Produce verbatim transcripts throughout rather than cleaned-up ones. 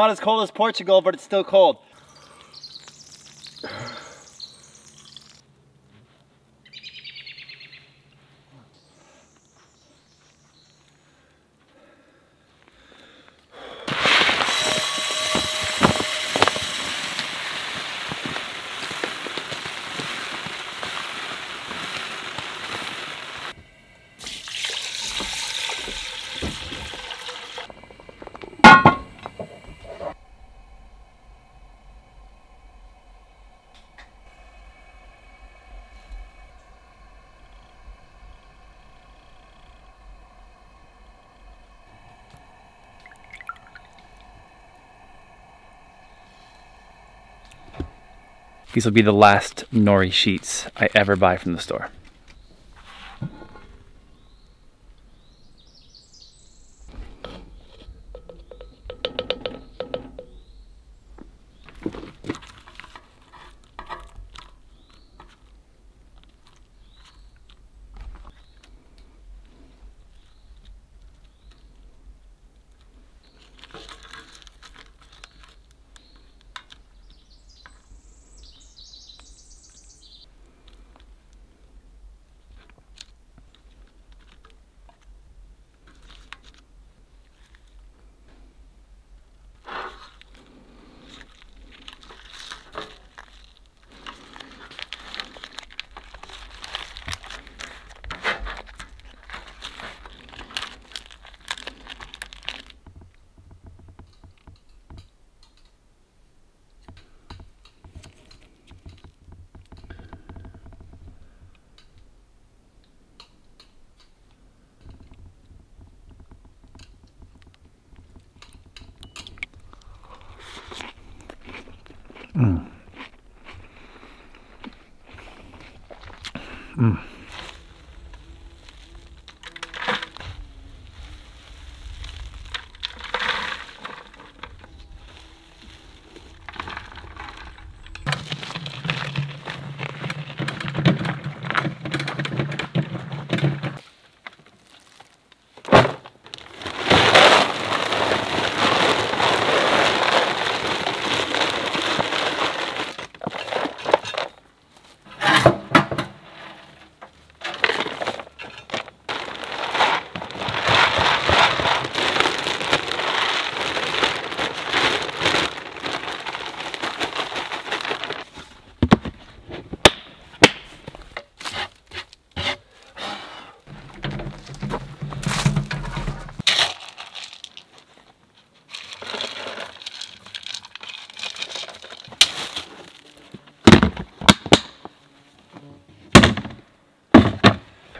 not as cold as Portugal, but it's still cold. These will be the last nori sheets I ever buy from the store. Mm. Mm.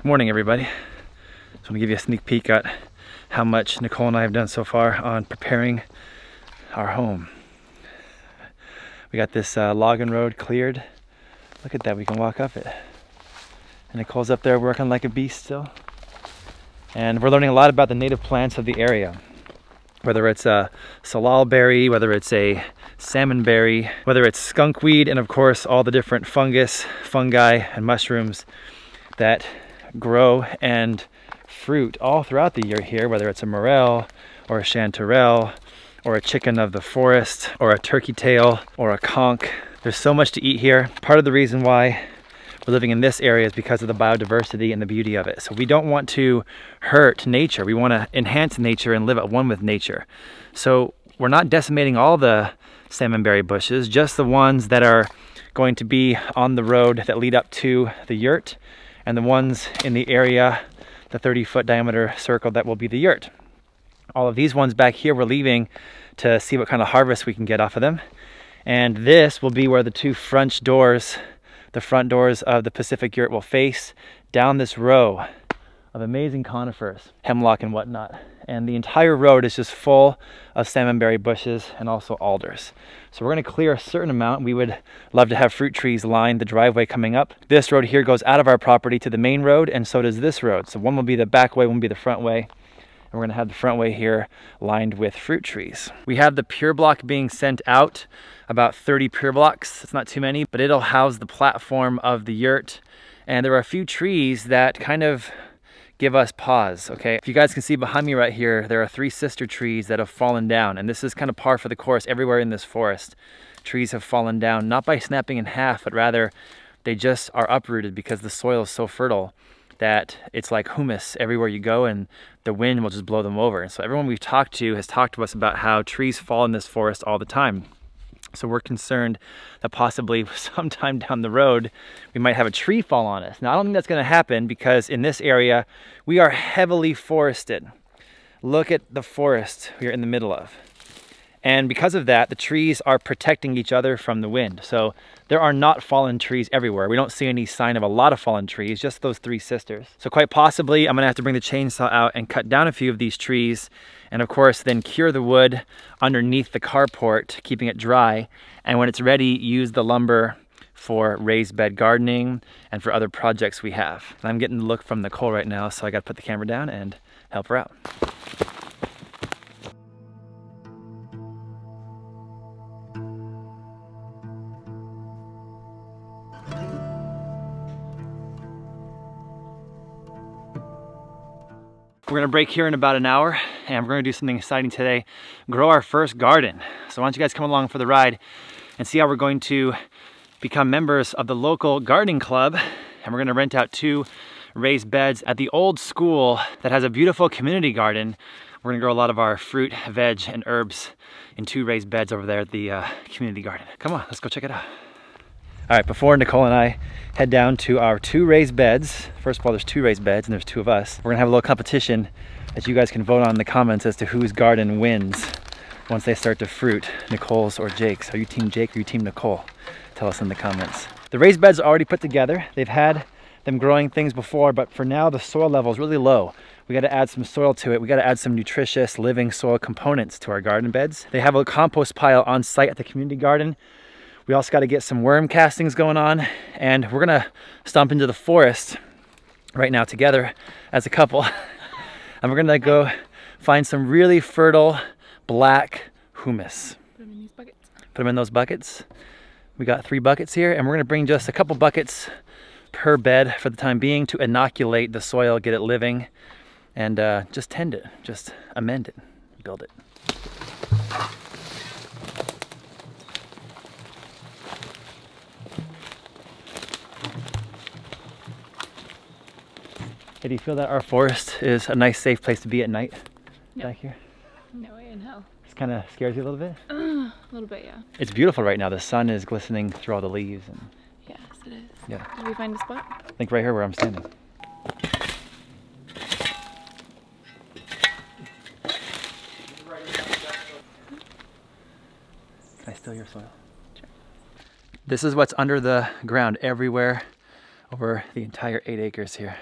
Morning, everybody. Just want to give you a sneak peek at how much Nicole and I have done so far on preparing our home. We got this uh, logging road cleared. Look at that, we can walk up it. And Nicole's up there working like a beast still. And we're learning a lot about the native plants of the area. Whether it's a salal berry, whether it's a salmon berry, whether it's skunkweed, and of course all the different fungus, fungi, and mushrooms that grow and fruit all throughout the year here, whether it's a morel or a chanterelle or a chicken of the forest or a turkey tail or a conch. There's so much to eat here. Part of the reason why we're living in this area is because of the biodiversity and the beauty of it. So we don't want to hurt nature. We want to enhance nature and live at one with nature. So we're not decimating all the salmonberry bushes, just the ones that are going to be on the road that lead up to the yurt, and the ones in the area, the thirty foot diameter circle that will be the yurt. All of these ones back here we're leaving to see what kind of harvest we can get off of them. And this will be where the two front doors, the front doors of the Pacific yurt will face, down this row of amazing conifers, hemlock and whatnot. And the entire road is just full of salmonberry bushes and also alders. So we're gonna clear a certain amount. We would love to have fruit trees line the driveway coming up. This road here goes out of our property to the main road, and so does this road. So one will be the back way, one will be the front way. And we're gonna have the front way here lined with fruit trees. We have the pier block being sent out, about thirty pier blocks. It's not too many, but it'll house the platform of the yurt. And there are a few trees that kind of give us pause, okay? If you guys can see behind me right here, there are three sister trees that have fallen down, and this is kind of par for the course everywhere in this forest. Trees have fallen down, not by snapping in half, but rather they just are uprooted because the soil is so fertile that it's like humus everywhere you go, and the wind will just blow them over. And so everyone we've talked to has talked to us about how trees fall in this forest all the time. So we're concerned that possibly sometime down the road, we might have a tree fall on us. Now, I don't think that's gonna happen because in this area, we are heavily forested. Look at the forest we're in the middle of. And because of that, the trees are protecting each other from the wind. So there are not fallen trees everywhere. We don't see any sign of a lot of fallen trees, just those three sisters. So quite possibly, I'm gonna have to bring the chainsaw out and cut down a few of these trees, and of course then cure the wood underneath the carport, keeping it dry. And when it's ready, use the lumber for raised bed gardening and for other projects we have. And I'm getting the look from Nicole right now, so I gotta put the camera down and help her out. We're gonna break here in about an hour, and we're gonna do something exciting today, grow our first garden. So why don't you guys come along for the ride and see how we're going to become members of the local gardening club. And we're gonna rent out two raised beds at the old school that has a beautiful community garden. We're gonna grow a lot of our fruit, veg, and herbs in two raised beds over there at the uh, community garden. Come on, let's go check it out. All right, before Nicole and I head down to our two raised beds, first of all, there's two raised beds and there's two of us. We're gonna have a little competition that you guys can vote on in the comments as to whose garden wins once they start to fruit, Nicole's or Jake's. Are you team Jake or you team Nicole? Tell us in the comments. The raised beds are already put together. They've had them growing things before, but for now the soil level is really low. We gotta add some soil to it. We gotta add some nutritious living soil components to our garden beds. They have a compost pile on site at the community garden. We also got to get some worm castings going on, and we're gonna stomp into the forest right now together as a couple. And we're gonna go find some really fertile black humus. Put them in these buckets. Put them in those buckets. We got three buckets here, and we're gonna bring just a couple buckets per bed for the time being to inoculate the soil, get it living, and uh, just tend it, just amend it, build it. Hey, do you feel that our forest is a nice, safe place to be at night? No. Back here? No way in hell. It kind of scares you a little bit? Uh, a little bit, yeah. It's beautiful right now. The sun is glistening through all the leaves. And... yes, it is. Yeah. Did we find a spot? I think right here where I'm standing. Can I steal your soil? Sure. This is what's under the ground everywhere over the entire eight acres here.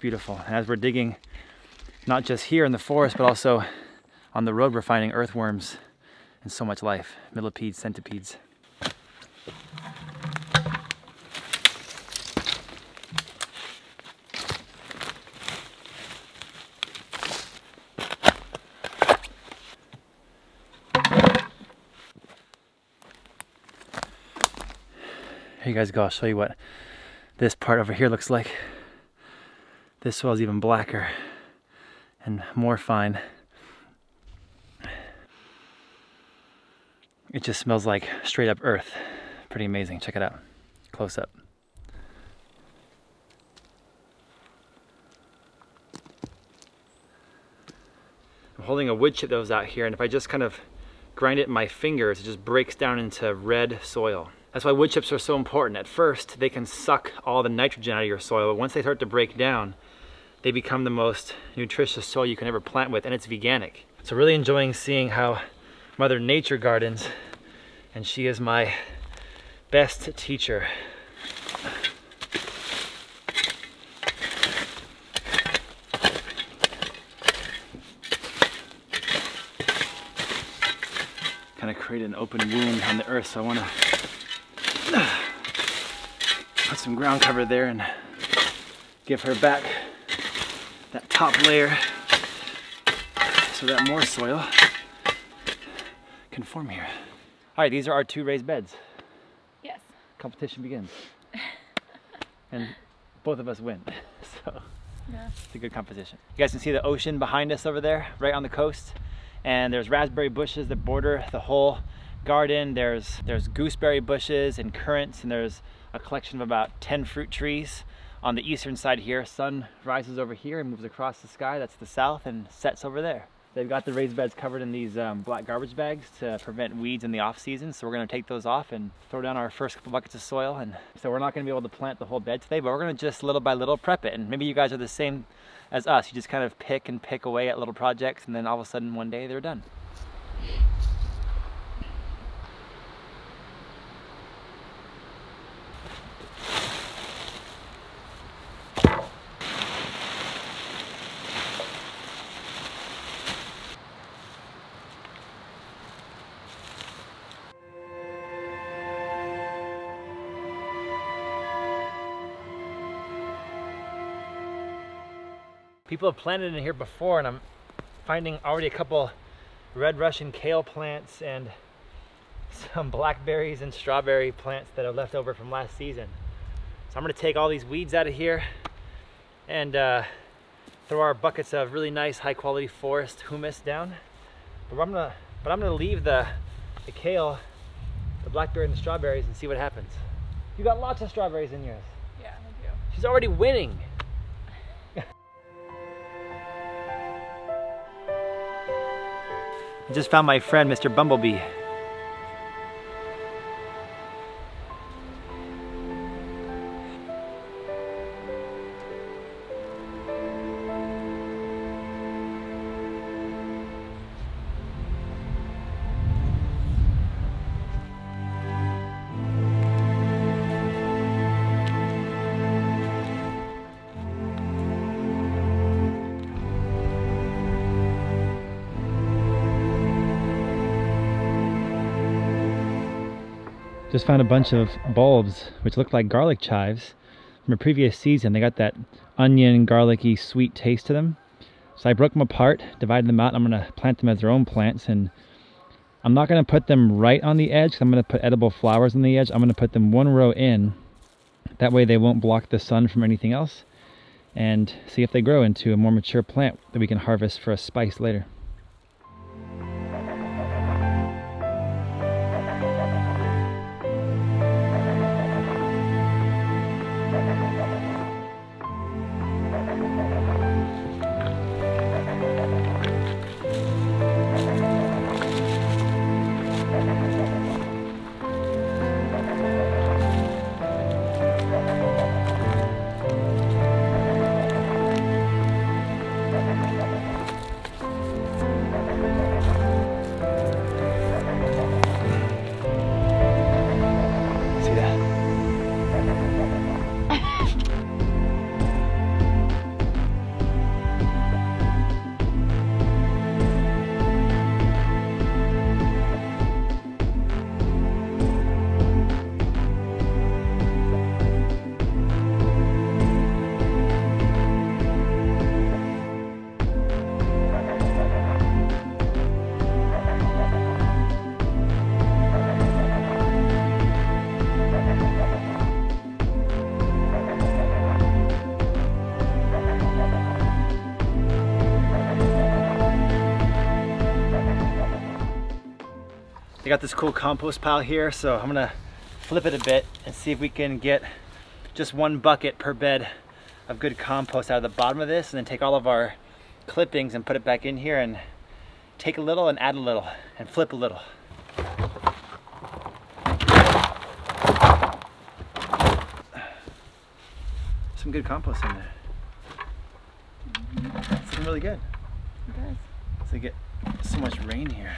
Beautiful. And as we're digging, not just here in the forest, but also on the road, we're finding earthworms and so much life. Millipedes, centipedes. Here you guys go, I'll show you what this part over here looks like. This soil is even blacker and more fine. It just smells like straight up earth. Pretty amazing. Check it out. Close up. I'm holding a wood chip that was out here, and if I just kind of grind it in my fingers, it just breaks down into red soil. That's why wood chips are so important. At first, they can suck all the nitrogen out of your soil, but once they start to break down, they become the most nutritious soil you can ever plant with, and it's veganic. So really enjoying seeing how Mother Nature gardens, and she is my best teacher. Kind of create an open wound on the earth, so I want to put some ground cover there and give her back that top layer so that more soil can form here. All right, these are our two raised beds. Yes. Competition begins. And both of us win. So yeah, it's a good competition. You guys can see the ocean behind us over there, right on the coast. And there's raspberry bushes that border the whole garden. There's, there's gooseberry bushes and currants, and there's a collection of about ten fruit trees. On the eastern side here, sun rises over here and moves across the sky. That's the south, and sets over there. They've got the raised beds covered in these um, black garbage bags to prevent weeds in the off season. So we're gonna take those off and throw down our first couple buckets of soil. And so we're not gonna be able to plant the whole bed today, but we're gonna just little by little prep it. And maybe you guys are the same as us. You just kind of pick and pick away at little projects, and then all of a sudden one day they're done. People have planted in here before, and I'm finding already a couple red Russian kale plants and some blackberries and strawberry plants that are left over from last season. So I'm gonna take all these weeds out of here and uh, throw our buckets of really nice high quality forest humus down. But I'm gonna, but I'm gonna leave the, the kale, the blackberry and the strawberries and see what happens. You got lots of strawberries in yours. Yeah, I do. She's already winning. I just found my friend, Mister Bumblebee. Just found a bunch of bulbs which look like garlic chives from a previous season. They got that onion, garlicky, sweet taste to them. So I broke them apart, divided them out, and I'm gonna plant them as their own plants. And I'm not gonna put them right on the edge, because I'm gonna put edible flowers on the edge. I'm gonna put them one row in. That way they won't block the sun from anything else. And see if they grow into a more mature plant that we can harvest for a spice later. They got this cool compost pile here, so I'm gonna flip it a bit and see if we can get just one bucket per bed of good compost out of the bottom of this, and then take all of our clippings and put it back in here and take a little and add a little and flip a little. Some good compost in there. Mm-hmm. It's looking really good. It does. It's like it, so much rain here.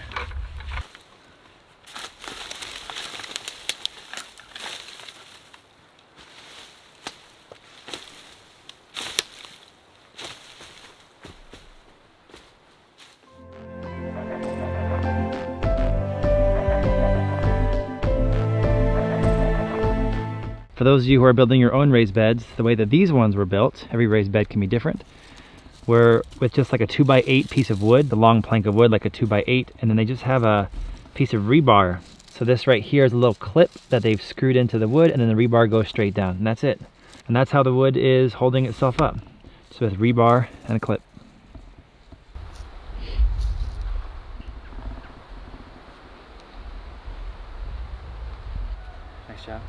For those of you who are building your own raised beds, the way that these ones were built, every raised bed can be different, were with just like a two by eight piece of wood, the long plank of wood, like a two by eight, and then they just have a piece of rebar. So this right here is a little clip that they've screwed into the wood, and then the rebar goes straight down, and that's it. And that's how the wood is holding itself up. It's with rebar and a clip. Nice job.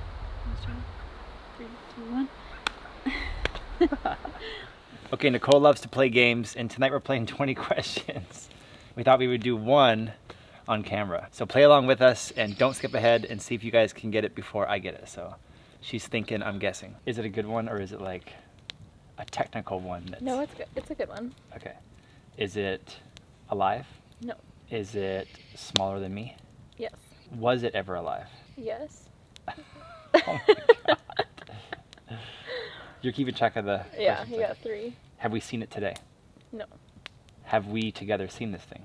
Nice job. Three, two, one. Okay, Nicole loves to play games, and tonight we're playing twenty questions. We thought we would do one on camera. So play along with us and don't skip ahead and see if you guys can get it before I get it. So she's thinking, I'm guessing. Is it a good one or is it like a technical one? That's... No, it's good. It's a good one. Okay. Is it alive? No. Is it smaller than me? Yes. Was it ever alive? Yes. Oh my God. You're keeping track of the... Yeah, you got three. Have we seen it today? No. Have we together seen this thing?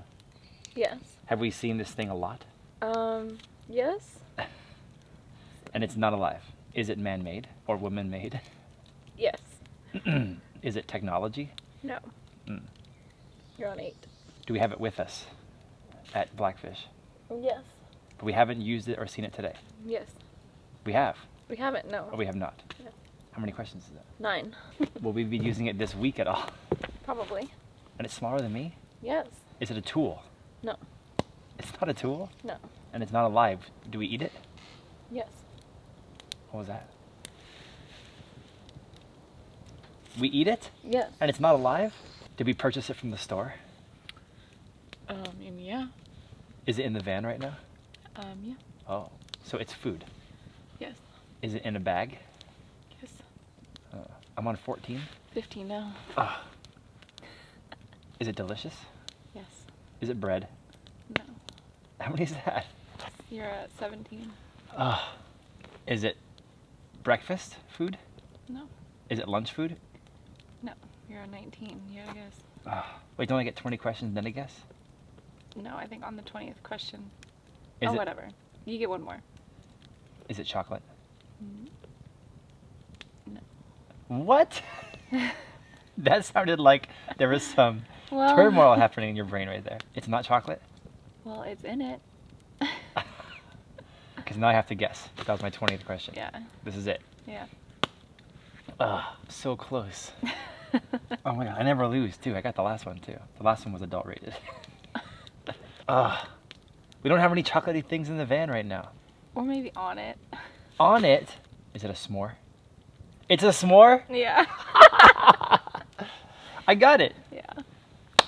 Yes. Have we seen this thing a lot? Um, yes. And it's not alive. Is it man-made or woman-made? Yes. Is it technology? No. Mm. You're on eight. Do we have it with us at Blackfish? Yes. But we haven't used it or seen it today? Yes. We have? We haven't, no. Or we have not? No. How many questions is that? Nine. Will we be using it this week at all? Probably. And it's smaller than me? Yes. Is it a tool? No. It's not a tool? No. And it's not alive. Do we eat it? Yes. What was that? We eat it? Yes. And it's not alive? Did we purchase it from the store? Um, yeah. Is it in the van right now? Um, yeah. Oh, so it's food? Yes. Is it in a bag? Yes. Uh, I'm on fourteen? fifteen now. Oh. Is it delicious? Yes. Is it bread? No. How many is that? You're at seventeen. Uh, is it breakfast food? No. Is it lunch food? No. You're on nineteen. Yeah, I guess. Uh, wait, don't I get twenty questions then I guess? No, I think on the twentieth question. Is oh, it, whatever. You get one more. Is it chocolate? No. What? That sounded like there was some well, turmoil happening in your brain right there. It's not chocolate? Well, it's in it. Because now I have to guess. That was my twentieth question. Yeah. This is it. Yeah. Ah, oh, so close. Oh my God, I never lose too. I got the last one too. The last one was adult rated. Ah, oh, we don't have any chocolatey things in the van right now. Or maybe on it. On it? Is it a s'more? It's a s'more? Yeah. I got it. Yeah.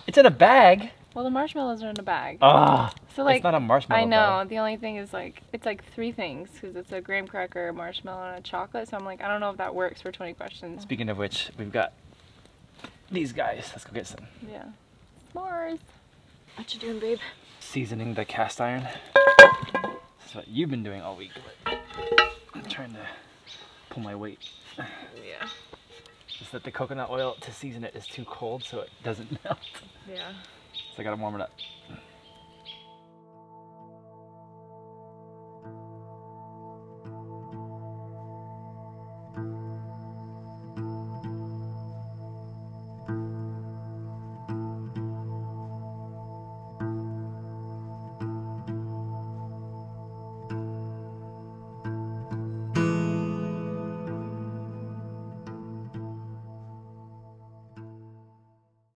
It's in a bag. Well, the marshmallows are in a bag. Ah. Oh, so like, it's not a marshmallow. I know. Bag. The only thing is like, it's like three things because it's a graham cracker, a marshmallow, and a chocolate. So I'm like, I don't know if that works for twenty questions. Speaking of which, we've got these guys. Let's go get some. Yeah. S'mores. What you doing, babe? Seasoning the cast iron. This is what you've been doing all week. I'm trying to pull my weight. Yeah. Just that the coconut oil to season it is too cold so it doesn't melt. Yeah. So I gotta warm it up.